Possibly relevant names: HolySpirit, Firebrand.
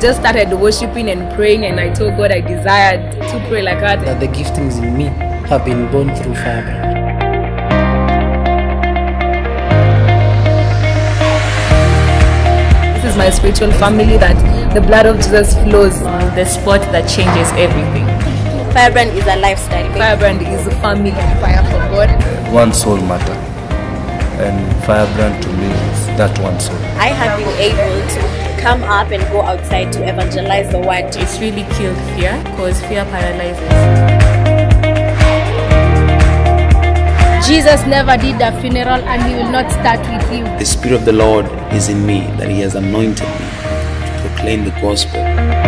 just started worshiping and praying, and I told God I desired to pray like that. That the giftings in me have been born through Firebrand. This is my spiritual family that the blood of Jesus flows. The spot that changes everything. Firebrand is a lifestyle. Firebrand is a family. Fire for God. One soul matter. And Firebrand to me is that one soul. I have been able to come up and go outside to evangelize the word. It's really killed fear, because fear paralyzes. Jesus never did a funeral, and he will not start with you. The Spirit of the Lord is in me, that he has anointed me to proclaim the gospel.